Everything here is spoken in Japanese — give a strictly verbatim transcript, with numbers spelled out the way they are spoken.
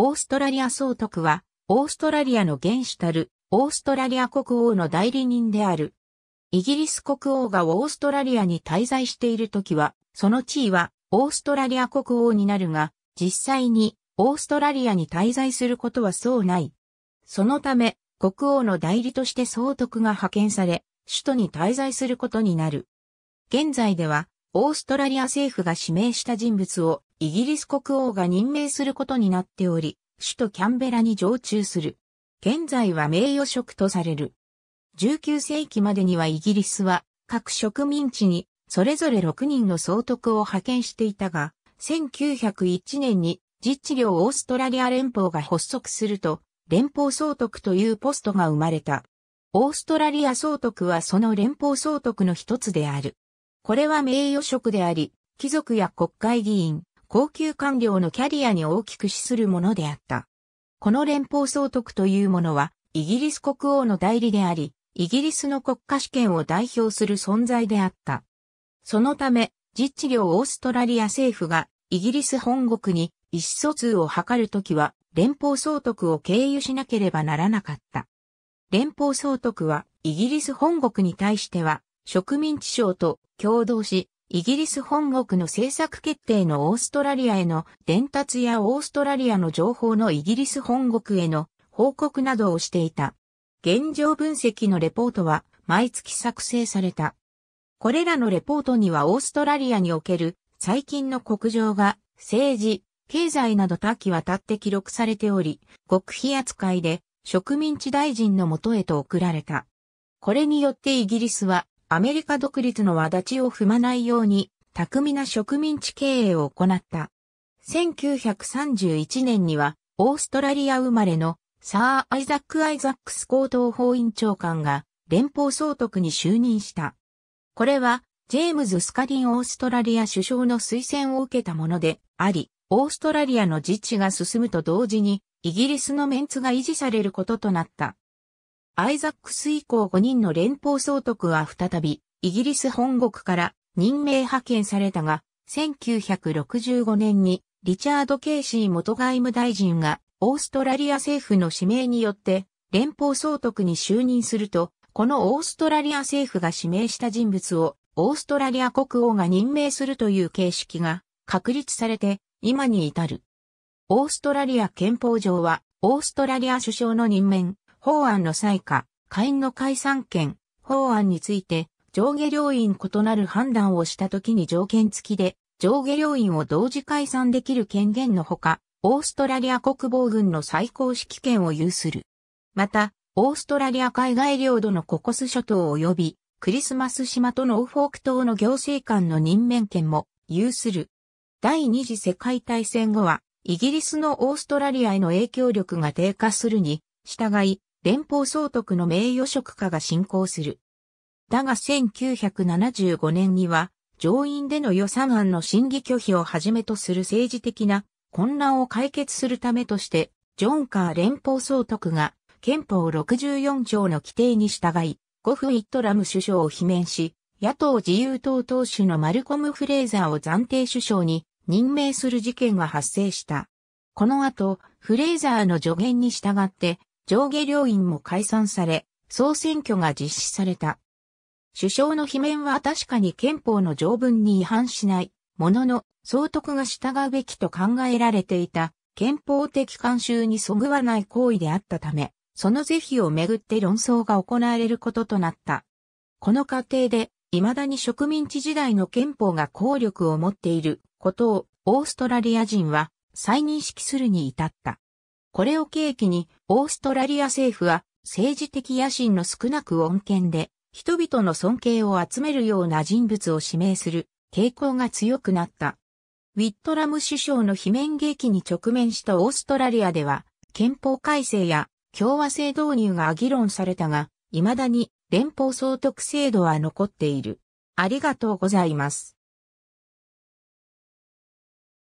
オーストラリア総督は、オーストラリアの元首たる、オーストラリア国王の代理人である。イギリス国王がオーストラリアに滞在しているときは、その地位はオーストラリア国王になるが、実際にオーストラリアに滞在することはそうない。そのため、国王の代理として総督が派遣され、首都に滞在することになる。現在では、オーストラリア政府が指名した人物をイギリス国王が任命することになっており、首都キャンベラに常駐する。現在は名誉職とされる。じゅうきゅうせいきまでにはイギリスは各植民地にそれぞれろくにんの総督を派遣していたが、せんきゅうひゃくいちねんに自治領オーストラリア連邦が発足すると、連邦総督というポストが生まれた。オーストラリア総督はその連邦総督の一つである。これは名誉職であり、貴族や国会議員、高級官僚のキャリアに大きく資するものであった。この連邦総督というものは、イギリス国王の代理であり、イギリスの国家主権を代表する存在であった。そのため、自治領オーストラリア政府がイギリス本国に意思疎通を図るときは、連邦総督を経由しなければならなかった。連邦総督は、イギリス本国に対しては、植民地省と共同し、イギリス本国の政策決定のオーストラリアへの伝達やオーストラリアの情報のイギリス本国への報告などをしていた。現状分析のレポートは毎月作成された。これらのレポートにはオーストラリアにおける最近の国情が政治、経済など多岐渡って記録されており、極秘扱いで植民地大臣の元へと送られた。これによってイギリスはアメリカ独立の轍立ちを踏まないように巧みな植民地経営を行った。せんきゅうひゃくさんじゅういちねんにはオーストラリア生まれのサー・アイザック・アイザックス高等法院長官が連邦総督に就任した。これはジェームズ・スカリンオーストラリア首相の推薦を受けたものであり、オーストラリアの自治が進むと同時にイギリスのメンツが維持されることとなった。アイザックス以降ごにんの連邦総督は再びイギリス本国から任命派遣されたが、せんきゅうひゃくろくじゅうごねんにリチャード・ケーシー元外務大臣がオーストラリア政府の指名によって連邦総督に就任すると、このオーストラリア政府が指名した人物をオーストラリア国王が任命するという形式が確立されて今に至る。オーストラリア憲法上はオーストラリア首相の任免、法案の裁可、下院の解散権、法案について上下両院異なる判断をしたときに条件付きで上下両院を同時解散できる権限のほか、オーストラリア国防軍の最高指揮権を有する。また、オーストラリア海外領土のココス諸島及びクリスマス島とノーフォーク島の行政官の任免権も有する。第二次世界大戦後は、イギリスのオーストラリアへの影響力が低下するに従い、連邦総督の名誉職化が進行する。だがせんきゅうひゃくななじゅうごねんには、上院での予算案の審議拒否をはじめとする政治的な混乱を解決するためとして、ジョン・カー連邦総督が憲法ろくじゅうよんちょうの規定に従い、ゴフウィットラム首相を罷免し、野党自由党党首のマルコム・フレーザーを暫定首相に任命する事件が発生した。この後、フレーザーの助言に従って、上下両院も解散され、総選挙が実施された。首相の罷免は確かに憲法の条文に違反しない。ものの、総督が従うべきと考えられていた憲法的慣習にそぐわない行為であったため、その是非をめぐって論争が行われることとなった。この過程で、未だに植民地時代の憲法が効力を持っていることをオーストラリア人は再認識するに至った。これを契機に、オーストラリア政府は政治的野心の少なく穏健で、人々の尊敬を集めるような人物を指名する。傾向が強くなった。ウィットラム首相の罷免劇に直面したオーストラリアでは、憲法改正や共和制導入が議論されたが、未だに連邦総督制度は残っている。ありがとうございます。